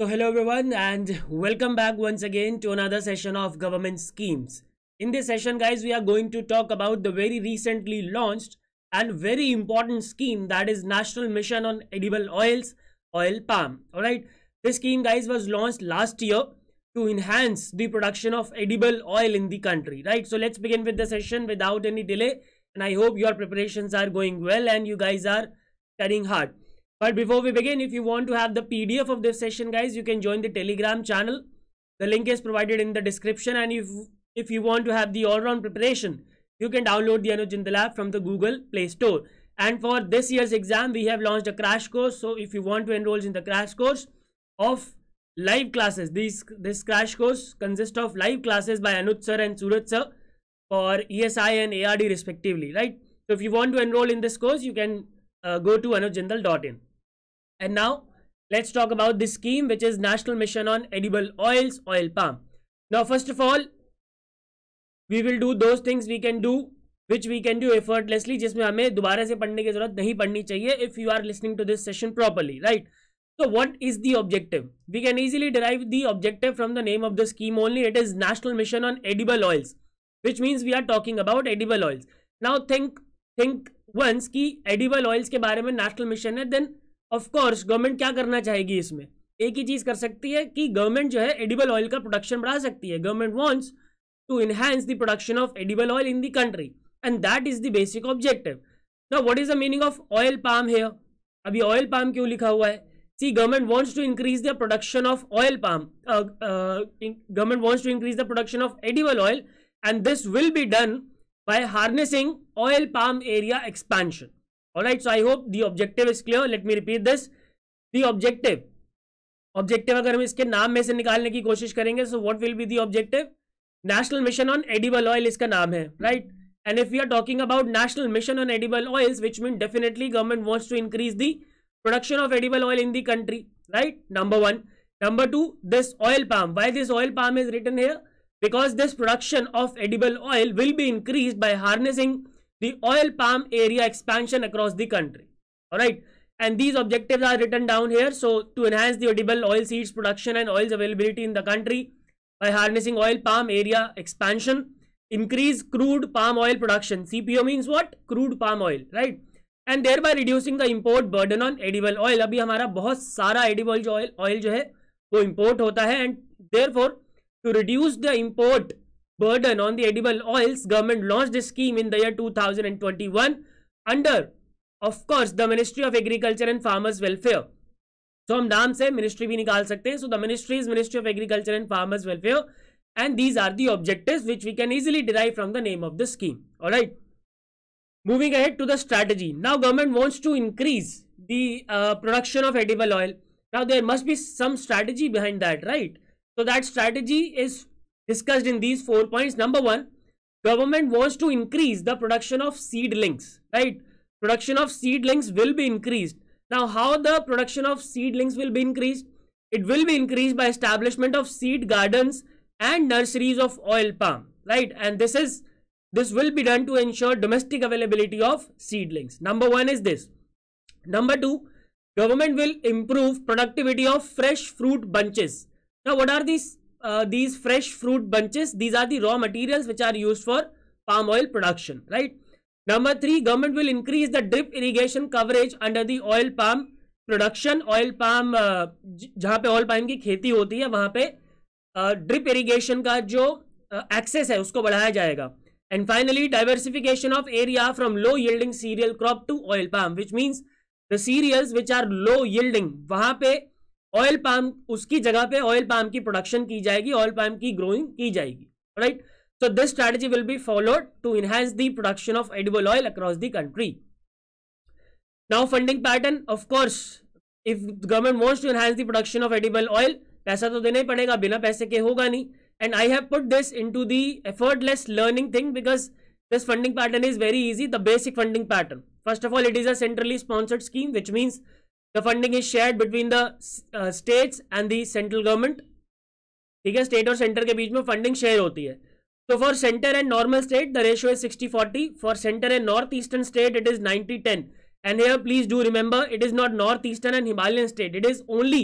So hello everyone and welcome back once again to another session of government schemes. In this session guys we are going to talk about the very recently launched and very important scheme that is National Mission on Edible Oils Oil Palm. Alright, this scheme guys was launched last year to enhance the production of edible oil in the country. Right, so let's begin with the session without any delay and I hope your preparations are going well and you guys are studying hard. But before we begin, if you want to have the PDF of this session guys, you can join the Telegram channel. The link is provided in the description and if you want to have the all-round preparation, you can download the Anuj Jindal app from the Google Play Store. And for this year's exam, we have launched a crash course. So if you want to enroll in the crash course of live classes, this crash course consists of live classes by Anuj Sir and Suraj Sir for ESI and ARD respectively, right? So if you want to enroll in this course, you can go to anujjindal.in. And now let's talk about this scheme, which is National Mission on Edible Oils Oil Palm. Now first of all we will do those things we can do which we can do effortlessly, जिसमें हमें दोबारा से पढ़ने की जरूरत नहीं पड़नी चाहिए if you are listening to this session properly, right? So what is the objective? We can easily derive the objective from the name of the scheme only. It is National Mission on Edible Oils, which means we are talking about edible oils. Now think once कि edible oils के बारे में national mission है, then of course government क्या करना चाहेगी? इसमें एक ही चीज कर सकती है कि गवर्नमेंट जो है एडिबल ऑयल का प्रोडक्शन बढ़ा सकती है. Government wants to enhance the production of edible oil in the country and that is the basic objective. Now what is the meaning of oil palm here? अभी oil palm क्यों लिखा हुआ है? See, government wants to increase the production of oil palm, government wants to increase the production of edible oil and this will be done by harnessing oil palm area expansion. Alright, so I hope the objective is clear. Let me repeat this. The objective. Objective अगर हम इसके नाम में से निकालने की कोशिश करेंगे, so what will be the objective? National Mission on Edible Oil इसका नाम है, right? And if we are talking about National Mission on Edible Oils, which means definitely government wants to increase the production of edible oil in the country, right? Number one. Number two, this oil palm. Why this oil palm is written here? Because this production of edible oil will be increased by harnessing the oil palm area expansion across the country. All right, and these objectives are written down here. So to enhance the edible oil seeds production and oils availability in the country by harnessing oil palm area expansion, increase crude palm oil production. CPO means what? Crude palm oil, right? And thereby reducing the import burden on edible oil. अभी हमारा बहुत सारा edible oil जो है वो import होता है and therefore to reduce the import burden on the edible oils, government launched this scheme in the year 2021 under, of course, the Ministry of Agriculture and Farmers Welfare. So हम नाम से ministry भी निकाल सकते हैं. So the ministry is Ministry of Agriculture and Farmers Welfare, and these are the objectives which we can easily derive from the name of the scheme. All right. Moving ahead to the strategy. Now government wants to increase the production of edible oil. Now there must be some strategy behind that, right? So that strategy is discussed in these 4 points. Number one, government wants to increase the production of seedlings, right? Production of seedlings will be increased. Now, how the production of seedlings will be increased? It will be increased by establishment of seed gardens and nurseries of oil palm, right? And this will be done to ensure domestic availability of seedlings. Number one is this. Number two, government will improve productivity of fresh fruit bunches. Now, what are these fresh fruit bunches? These are the raw materials which are used for palm oil production, right? Number three, government will increase the drip irrigation coverage under the oil palm production. Oil palm जहाँ पे oil palm की खेती होती है वहाँ पे drip irrigation का जो access है उसको बढ़ाया जाएगा. And finally, diversification of area from low yielding cereal crop to oil palm, which means the cereals which are low yielding वहाँ पे ऑयल पाम उसकी जगह पे ऑयल पाम की प्रोडक्शन की जाएगी, ऑयल पाम की ग्रोइंग की जाएगी, right? So this strategy will be followed to enhance the production of edible oil across the country. Now funding pattern, of course if government wants to enhance the production of edible oil, पैसा तो देना ही पड़ेगा, बिना पैसे के होगा नहीं. And I have put this into the effortless learning thing because this funding pattern is very easy. The basic funding pattern, first of all it is a centrally sponsored scheme which means the funding is shared between the states and the central government. ठीक है, state और center के बीच में funding share होती है. So for center and normal state the ratio is 60-40. For center and northeastern state it is 90-10. And here please do remember it is not northeastern and Himalayan state. It is only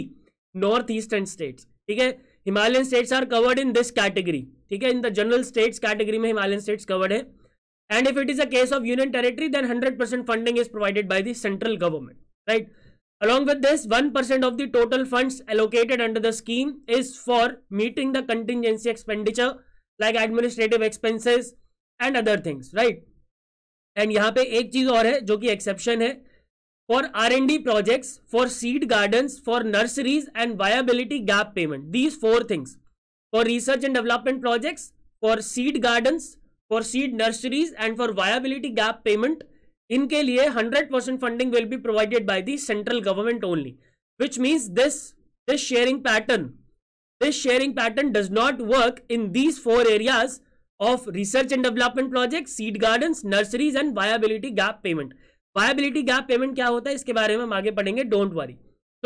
north eastern states, ठीक है, Himalayan states are covered in this category, ठीक है, in the general states category में Himalayan states covered है। And if it is a case of union territory then 100% funding is provided by the central government, right. Along with this, 1% of the total funds allocated under the scheme is for meeting the contingency expenditure like administrative expenses and other things, right? And यहाँ पे एक चीज और है जो कि exception है, for R&D projects, for seed gardens, for nurseries and viability gap payment. These four things. For research and development projects, for seed gardens, for seed nurseries and for viability gap payment. इनके लिए 100% funding will be provided by the central government only, which means this sharing pattern does not work in these four areas of research and development project, seed gardens, nurseries and viability gap payment. Viability gap payment क्या होता है इसके बारे में हम आगे पढ़ेंगे, don't worry.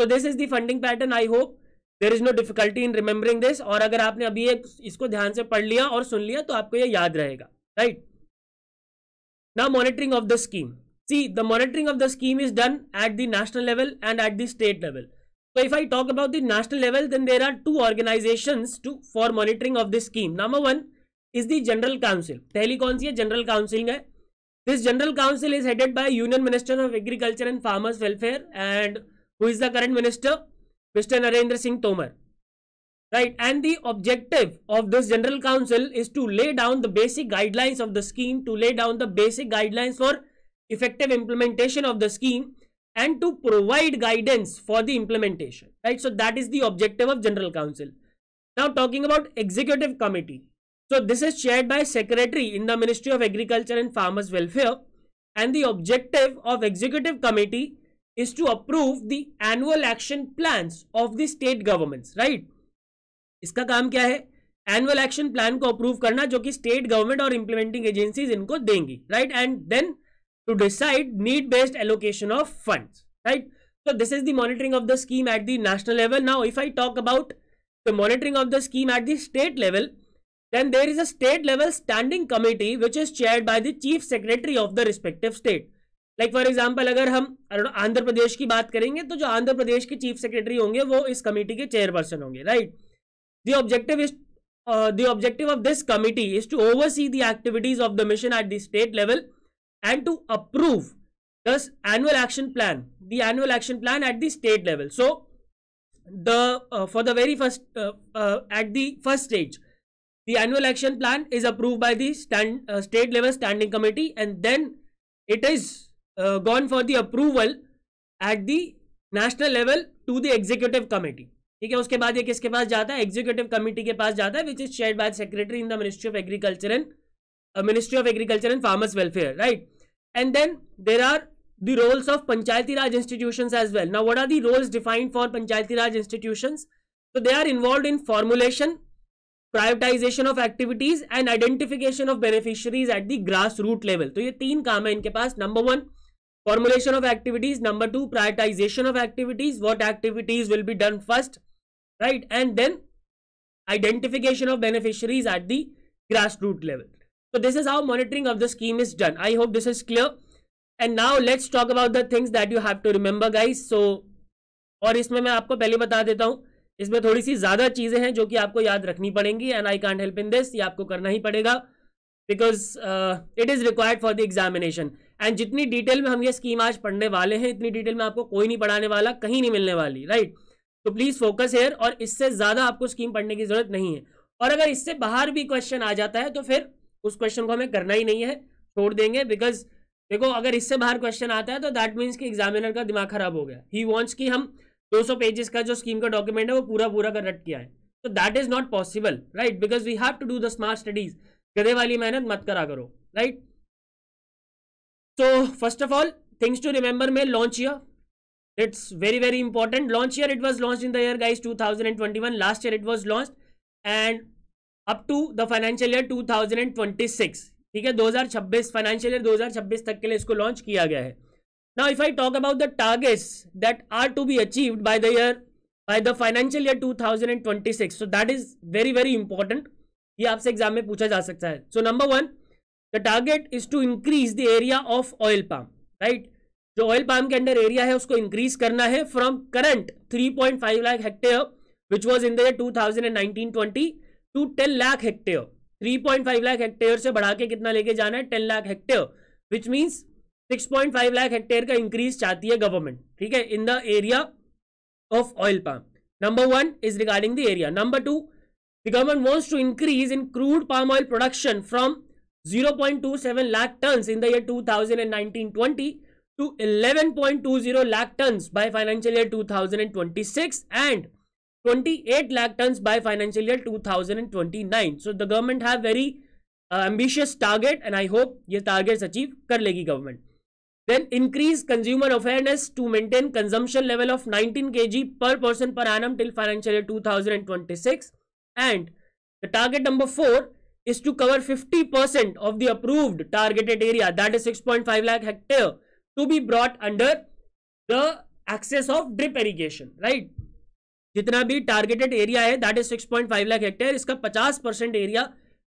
So this is the funding pattern, I hope there is no difficulty in remembering this, और अगर आपने अभी इसको ध्यान से पढ़ लिया और सुन लिया तो आपको ये याद रहेगा, right Now monitoring of the scheme. See, the monitoring of the scheme is done at the national level and at the state level. So if I talk about the national level, then there are two organizations for monitoring of this scheme. Number one is the General Council. पहली कौन सी है? General Council है. This General Council is headed by Union Minister of Agriculture and Farmers Welfare, and who is the current minister? Mr. Narendra Singh Tomar. Right, and the objective of this General Council is to lay down the basic guidelines of the scheme, to lay down the basic guidelines for effective implementation of the scheme, and to provide guidance for the implementation. Right, so that is the objective of General Council. Now talking about Executive Committee. So this is chaired by Secretary in the Ministry of Agriculture and Farmers Welfare, and the objective of Executive Committee is to approve the annual action plans of the state governments. Right. इसका काम क्या है? Annual action plan को approve करना, जो कि state government और implementing agencies इनको देंगी, right, and then to decide need based allocation of funds, right. So this is the monitoring of the scheme at the national level. Now if I talk about the monitoring of the scheme at the state level, then there is a state level standing committee which is chaired by the chief secretary of the respective state. Like for example अगर हम आंध्र प्रदेश की बात करेंगे तो जो आंध्र प्रदेश के chief secretary होंगे वो इस कमेटी के चेयरपर्सन होंगे, right. The objective of this committee is to oversee the activities of the mission at the state level and to approve this annual action plan at the state level. So the at the first stage, the annual action plan is approved by the state level standing committee, and then it is gone for the approval at the national level to the executive committee. ठीक है, उसके बाद ये किसके पास जाता है? Executive committee के पास जाता है, which is shared by secretary in the ministry of agriculture and farmers welfare, right. And then there are the roles of panchayati Raj institutions as well. Now what are the roles defined for panchayati Raj institutions? So they are involve in formulation, prioritisation of activities and identification of beneficiaries at the grass root level. तो ये तीन काम है इनके पास। Number one, formulation of activities, number two, prioritisation of activities, what activities will be done first, right, and then identification of beneficiaries at the grassroots level. So this is how monitoring of the scheme is done. I hope this is clear. And now let's talk about the things that you have to remember, guys. So और इसमें मैं आपको पहले बता देता हूँ, इसमें थोड़ी सी ज़्यादा चीज़ें हैं जो कि आपको याद रखनी पड़ेंगी, and I can't help in this, ये आपको करना ही पड़ेगा because it is required for the examination. And जितनी डिटेल में हम ये स्कीम आज पढ़ने वाले हैं इतनी डिटेल में आपको कोई नहीं पढ़ाने वाला, कहीं नहीं मिलने वाली, राइट। तो प्लीज फोकस हेयर, और इससे ज्यादा आपको स्कीम पढ़ने की जरूरत नहीं है। और अगर इससे बाहर भी क्वेश्चन आ जाता है तो फिर उस क्वेश्चन को हमें करना ही नहीं है, छोड़ देंगे, बिकॉज देखो अगर इससे बाहर क्वेश्चन आता है तो दैट मीन्स कि एग्जामिनर का दिमाग खराब हो गया। ही वांट्स कि हम 200 पेजेस का जो स्कीम का डॉक्यूमेंट है वो पूरा का रट किया है, तो that is not possible, right, because we have to do the smart studies. गधे वाली मेहनत मत करा करो, right. So first of all things to remember में launch year, it's very very important. Launch year, it was launched in the year guys 2021. Last year it was launched and up to the financial year 2026, ठीक है, 2026 financial year 2026 तक के लिए इसको launch किया गया है। Now if I talk about the targets that are to be achieved by the financial year 2026, so that is very very important, ये आपसे एग्जाम में पूछा जा सकता है। So number one, the target is to increase the area of oil palm, right. जो oil palm के under area है उसको इंक्रीज करना है from current 3.5 lakh hectare which was in the year 2019-20 to 10 lakh hectare. 3.5 lakh hectare से बढ़ा के कितना लेके जाना है 10 lakh hectare which means 6.5 lakh hectare का इंक्रीज चाहती है गवर्नमेंट, ठीक है, in the area of oil palm. Number one is regarding the area. Number two, the government wants to increase in crude palm oil production from 0.27 lakh tons in the year 2019-20 to 11.20 lakh tons by financial year 2026 and 28 lakh tons by financial year 2029. So the government have very ambitious target and I hope ये targets achieve कर लेगी government. Then increase consumer awareness to maintain consumption level of 19 kg per person per annum till financial year 2026 and the target number 4 is to cover 50% of the approved targeted area, that is 6.5 lakh hectare, to be brought under the access of drip irrigation, right? जितना भी targeted area है that is 6.5 lakh hectare, इसका 50% area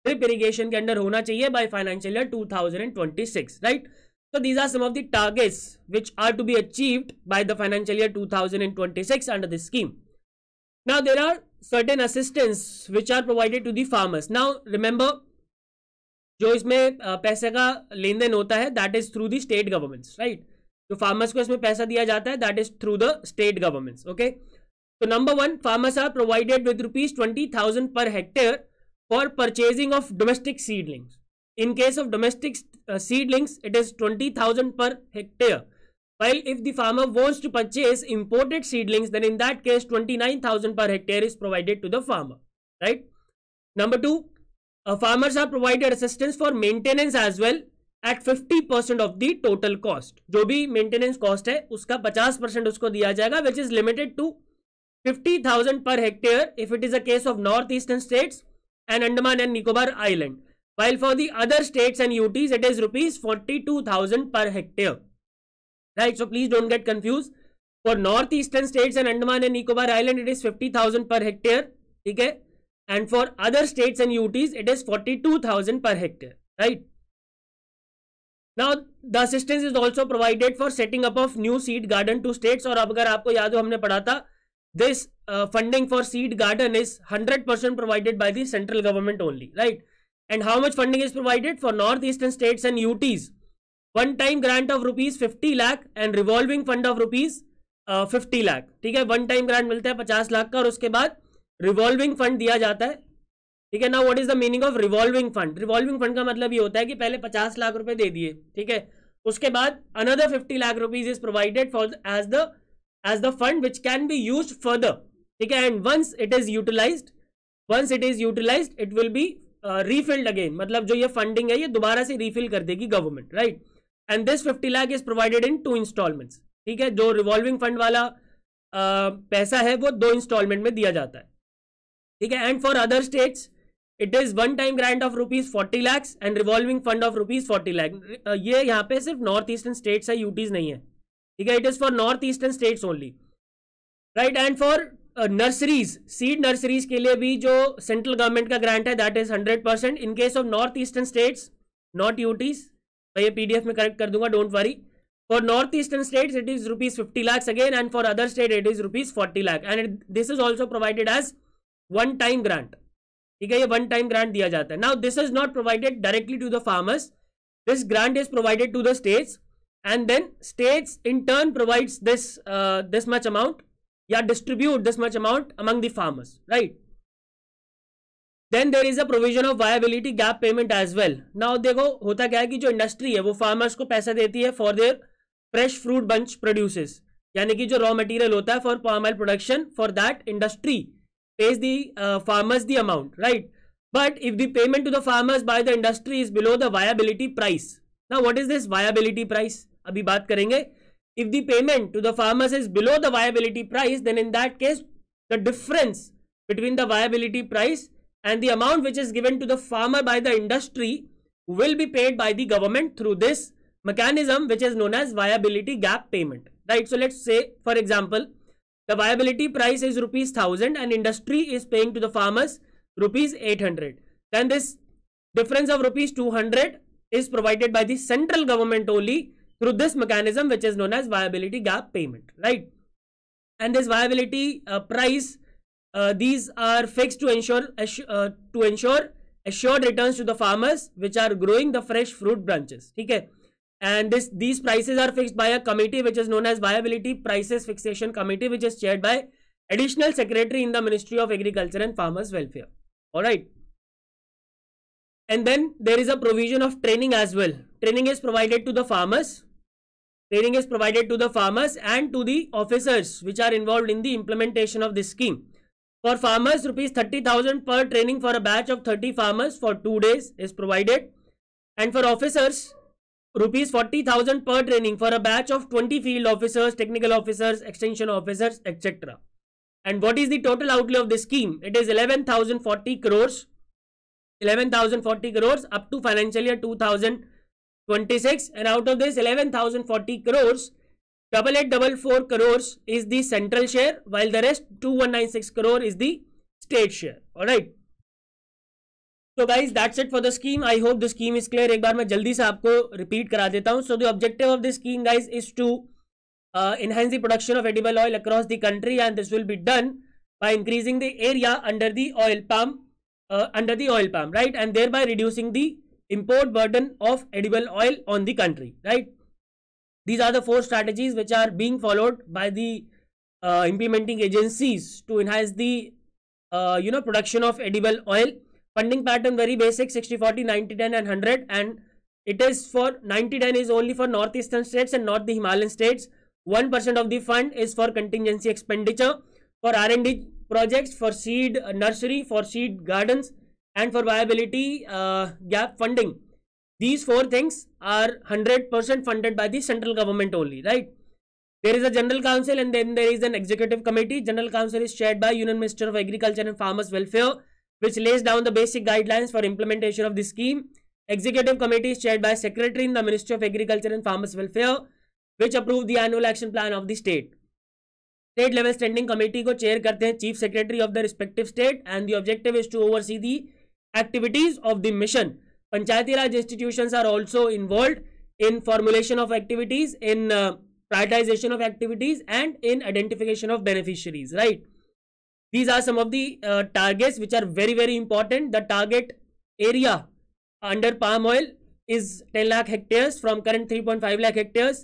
drip irrigation के अंदर होना चाहिए by financial year 2026, right? So these are some of the targets which are to be achieved by the financial year 2026 under this scheme. Now there are certain assistance which are provided to the farmers. Now remember जो इसमें पैसे का लेन then होता है that is through the state governments, right? तो farmers को इसमें पैसा दिया जाता है that is through the state governments, okay? So number one, farmers are provided with ₹20,000 per hectare for purchasing of domestic seedlings. In case of domestic seedlings, it is ₹20,000 per hectare. While if the farmer wants to purchase imported seedlings, then in that case 29,000 per hectare is provided to the farmer, right? Number two, farmers are provided assistance for maintenance as well at 50% of the total cost. जो भी maintenance cost है उसका 50% उसको दिया जाएगा, which is limited to 50,000 per hectare if it is a case of northeastern states and Andaman and Nicobar Island. While for the other states and UTs, it is ₹42,000 per hectare. Right, so please don't get confused. For northeastern states and Andaman and Nicobar Island, it is 50,000 per hectare, ठीक है, and for other states and UTs, it is 42,000 per hectare, right? Now the assistance is also provided for setting up of new seed garden to states. और अब अगर आपको याद हो हमने पढ़ा था, this funding for seed garden is 100% provided by the central government only, right? And how much funding is provided for northeastern states and UTs? One time grant of ₹50 lakh and revolving fund of ₹50 lakh, ठीक है, one time grant मिलता है 50 लाख का और उसके बाद revolving fund दिया जाता है, ठीक है ना। What is the meaning of revolving fund? Revolving fund का मतलब ये होता है कि पहले 50 लाख रुपए दे दिए, ठीक है, उसके बाद another 50 lakh rupees is provided for as the fund which can be use further, ठीक है, and once it is utilised it will be refilled again, मतलब जो ये फंडिंग है ये दोबारा से रीफिल कर देगी government, right? And this 50 lakh is provided in 2 installments, ठीक है, जो revolving fund वाला पैसा है वो 2 installment में दिया जाता है, ठीक है। And for other states, it is one time grant of ₹40 lakhs and revolving fund of ₹40 lakh. ये यहाँ पे सिर्फ नॉर्थ ईस्टर्न स्टेट्स है, यूटीज नहीं है, ठीक है, it is for north eastern states only, right. And for nurseries, seed nurseries के लिए भी जो सेंट्रल गवर्नमेंट का ग्रांट है that is 100% in case of north eastern states, not UTs, मैं ये PDF में करेक्ट कर दूंगा, don't worry. For north eastern states it is ₹50 lakh again and for other state it is ₹40 lakh and this is also provided as one time grant, ठीक है, ये one time grant दिया जाता है। Now this is not provided directly to the farmers, this grant is provided to the states and then states in turn provides this much amount या distribute this much amount among the farmers, right. Then there is a provision of viability gap payment as well. Now देखो होता क्या है कि जो industry है वो farmers को पैसा देती है for their fresh fruit bunch produces, यानी कि जो रॉ मटेरियल होता है for palm oil production, for that industry pays the farmers the amount, right. But if the payment to the farmers by the industry is below the viability price, now what is this viability price, अभी बात करेंगे। If the payment to the farmers is below the viability price, then in that case the difference between the viability price and the amount which is given to the farmer by the industry will be paid by the government through this mechanism which is known as viability gap payment, right? So let's say for example the viability price is ₹1,000 and industry is paying to the farmers ₹800, then this difference of ₹200 is provided by the central government only through this mechanism which is known as viability gap payment, right? And this viability price, these are fixed to ensure assured returns to the farmers which are growing the fresh fruit branches. ठीक है, and these prices are fixed by a committee which is known as viability prices fixation committee which is chaired by additional secretary in the Ministry of Agriculture and Farmers Welfare. All right. And then there is a provision of training as well. Training is provided to the farmers. Training is provided to the farmers and to the officers which are involved in the implementation of this scheme. For farmers, ₹30,000 per training for a batch of 30 farmers for 2 days is provided, and for officers, ₹40,000 per training for a batch of 20 field officers, technical officers, extension officers, etc. And what is the total outlay of this scheme? It is 11,040 crores. 11,040 crores up to financial year 2026, and out of this 11,040 crores, 8,844 crores is the central share, while the rest 2,196 crore is the state share. All right. So guys, that's it for the scheme. I hope the scheme is clear. एक बार मैं जल्दी से आपको repeat करा देता हूँ. So the objective of this scheme, guys, is to enhance the production of edible oil across the country, and this will be done by increasing the area under the oil palm. Right, and thereby reducing the import burden of edible oil on the country, right? These are the 4 strategies which are being followed by the implementing agencies to enhance the production of edible oil. Funding pattern very basic, 60/40, 90/10 and 100, and it is for 90/10 is only for northeastern states and not the Himalayan states. 1% of the fund is for contingency expenditure for R&D projects, for seed nursery, for seed gardens, and for viability gap funding. These 4 things are 100% funded by the central government only, right? There is a general council and then there is an executive committee. General council is chaired by Union Minister of Agriculture and Farmers Welfare, which lays down the basic guidelines for implementation of the scheme. Executive committee is chaired by secretary in the Ministry of Agriculture and Farmers Welfare, which approve the annual action plan of the state. State level standing committee को chair करते हैं chief secretary of the respective state, and the objective is to oversee the activities of the mission. Panchayati Raj institutions are also involved in formulation of activities, in prioritisation of activities, and in identification of beneficiaries, right? These are some of the targets which are very very important. The target area under palm oil is 10 lakh hectares from current 3.5 lakh hectares.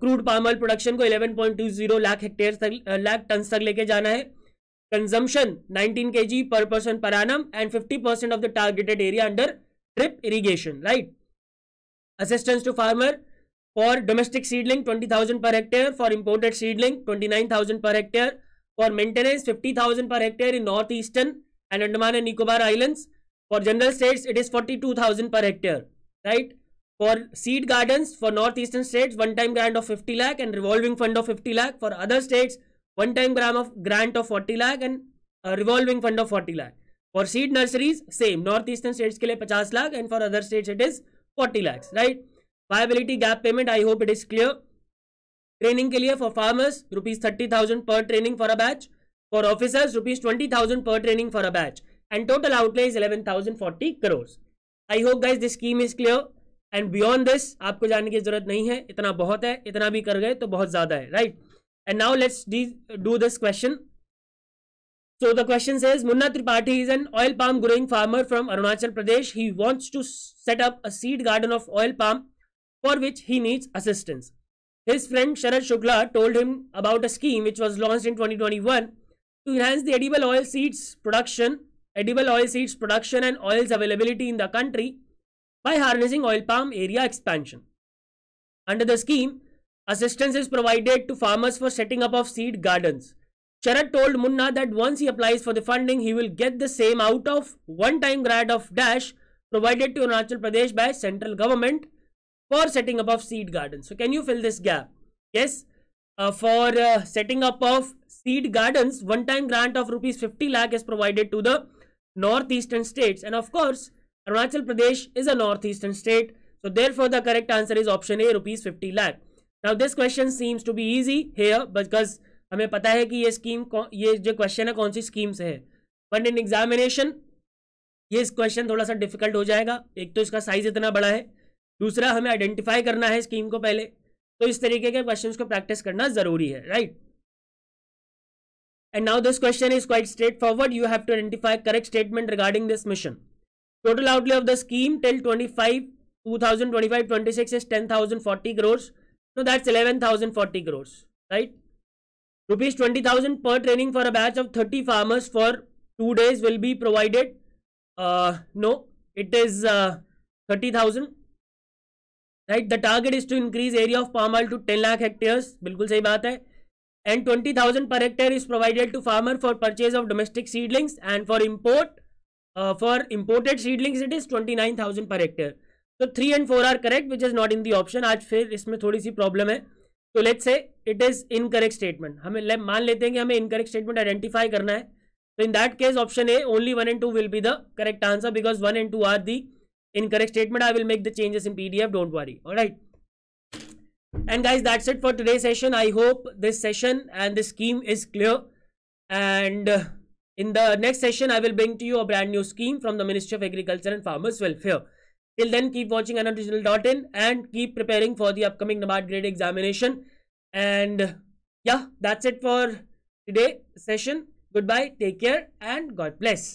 Crude palm oil production को 11.20 lakh hectare तक lakh ton तक लेके जाना है. Consumption 19 kg per person per annum and 50% of the targeted area under drip irrigation, right? Assistance to farmer for domestic seedling 20,000 per hectare, for imported seedling 29,000 पर hectare, for maintenance 50,000 per hectare in north eastern and Andaman and Nicobar islands. For general states it is 42,000 per hectare, right? For seed gardens for northeastern states, one-time grant of 50 lakh and revolving fund of 50 lakh. For other states, one-time grant of 40 lakh and revolving fund of 40 lakh. For seed nurseries, same. Northeastern states के लिए 50 lakh and for other states it is 40 lakhs, right? Viability gap payment, I hope it is clear. Training के लिए for farmers, ₹30,000 per training for a batch. For officers, ₹20,000 per training for a batch. And total outlay is 11,040 crores. I hope guys this scheme is clear. And beyond this आपको जानने की जरूरत नहीं है, इतना बहुत है, इतना भी कर गए तो बहुत ज्यादा है, right? And now let's do this question. So the question says Munna Tripathi is an oil palm growing farmer from Arunachal Pradesh. He wants to set up a seed garden of oil palm for which he needs assistance. His friend Sharad Shukla told him about a scheme which was launched in 2021 to enhance the edible oil seeds production and oils availability in the country by harnessing oil palm area expansion. Under the scheme, assistance is provided to farmers for setting up of seed gardens. Sharad told Munna that once he applies for the funding, he will get the same out of one-time grant of dash provided to Arunachal Pradesh by central government for setting up of seed gardens. So can you fill this gap? Yes, for setting up of seed gardens, one-time grant of ₹50 lakh is provided to the northeastern states, and of course, Arunachal Pradesh is a northeastern state, so therefore the correct answer is option A, ₹50 lakh. Now this question seems to be easy here because हमें पता है कि ये जो question है कौन सी scheme से है. बट इन एग्जामिनेशन ये क्वेश्चन थोड़ा सा डिफिकल्ट हो जाएगा. एक तो इसका साइज इतना बड़ा है, दूसरा हमें आइडेंटिफाई करना है स्कीम को पहले, तो इस तरीके के क्वेश्चंस को प्रैक्टिस करना जरूरी है, right. And now this question is quite straightforward, you have to identify correct statement regarding this mission. Total outlay of the scheme till 2025-26 is 10,040 crores. No, that's 11,040 crores, right? Rupees 20,000 per training for a batch of 30 farmers for 2 days will be provided. No, it is 30,000. Right? The target is to increase area of palm oil to 10 lakh hectares. बिल्कुल सही बात है. And 20,000 per hectare is provided to farmer for purchase of domestic seedlings and for import. For imported seedlings, it is 29,000 per hectare. तो 3 and 4 are correct which is not in the option. आज फिर इसमें थोड़ी सी problem है, तो let's say it is incorrect statement. हमें मान लेते हैं कि हमें इनकरेक्ट स्टेटमेंट आइडेंटिफाई करना है, तो in that case option A only 1 and 2 will be the correct answer because 1 and 2 are the incorrect statement. I will make the changes in PDF, don't worry, alright. And guys that's it for today session. I hope this session and this scheme is clear, and in the next session I will bring to you a brand new scheme from the ministry of agriculture and farmers welfare. Till then, keep watching AnujJindal.in and keep preparing for the upcoming NABARD grade examination. And yeah, that's it for today's session. Goodbye, take care, and God bless.